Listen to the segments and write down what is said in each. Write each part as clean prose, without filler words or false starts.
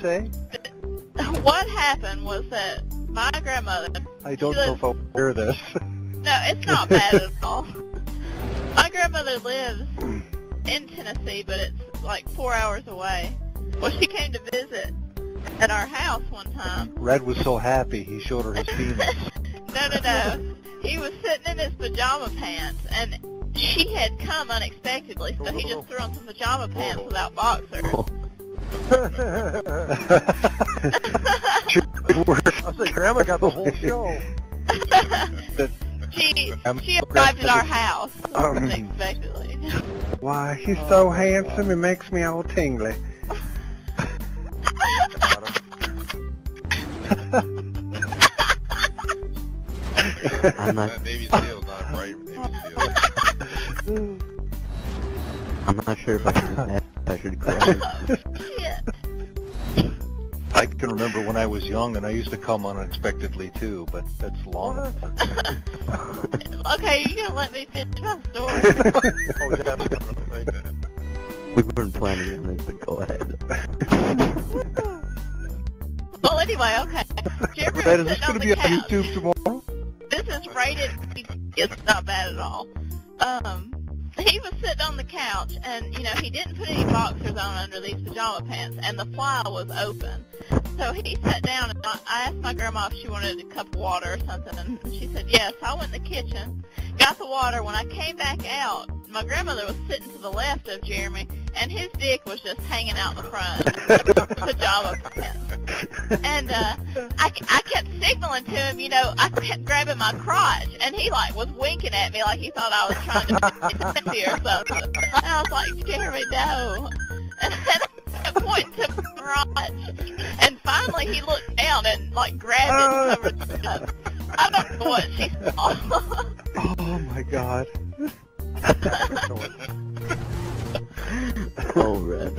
today? What happened was that my grandmother... I don't know if I'll hear this. No, it's not bad at all. My grandmother lives in Tennessee, but it's like 4 hours away. Well, she came to visit at our house one time. Red was so happy he showed her his penis. No. He was sitting in his pajama pants, and she had come unexpectedly, so he just threw on some pajama pants without boxers. I said, Grandma got the whole show. She arrived at our house unexpectedly. Why, he's so handsome, it makes me all tingly. I'm not sure if I should cry. I can remember when I was young and I used to come unexpectedly too, but that's long. Okay, you gotta let me finish my story. We weren't planning on this, but go ahead. Well, anyway, okay. Jerry, is this going to be on YouTube tomorrow? This is rated. It's not bad at all. He was sitting on the couch, and, you know, he didn't put any boxers on under these pajama pants, and the fly was open. So he sat down, and I asked my grandma if she wanted a cup of water or something, and she said yes. I went in the kitchen, got the water. When I came back out, my grandmother was sitting to the left of Jeremy, and his dick was just hanging out in the front. Pajama pants. And I kept signaling to him, you know, I kept grabbing my crotch, and he, like, was winking at me like he thought I was trying to get me or something. And I was like, Jeremy, no. And then I kept pointing to my crotch. And finally he looked down and, like, grabbed it and covered it up. I don't know what she saw. Oh, my God. Oh, Red.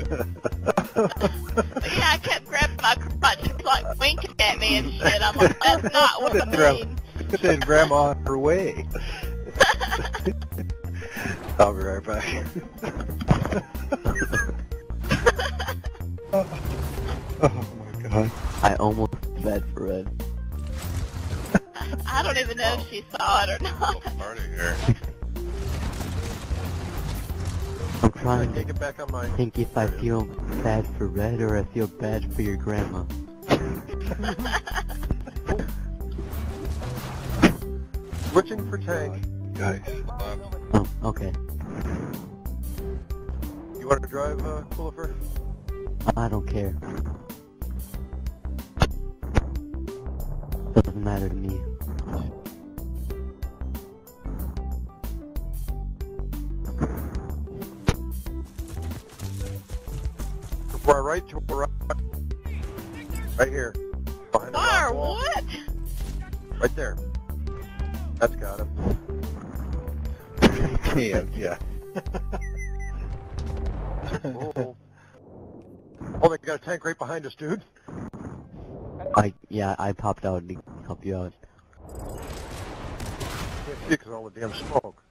Yeah, I kept grabbing my crotch and, like, winking at me and shit. I'm like, that's not what I mean. Send Grandma on her way. I'll be right back. Oh, my God. I almost fed for Red. I don't even know if she saw it or not. I'm trying to think if I feel bad for Red or I feel bad for your grandma. Switching for tank. Guys. Oh, okay. You want to drive, Coolifer? I don't care. Doesn't matter to me. To our right, to our right. Right here. Behind the wall. What? Right there. That's got him. Yeah. Oh, they got a tank right behind us, dude. I popped out to help you out. Can't see 'cause all the damn smoke.